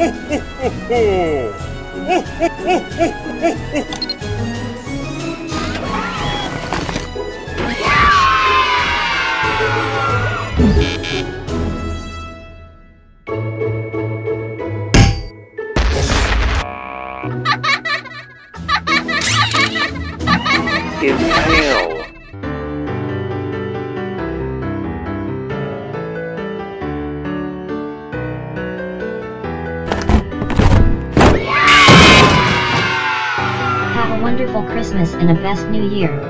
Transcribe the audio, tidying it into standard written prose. Have a wonderful Christmas and a best New Year.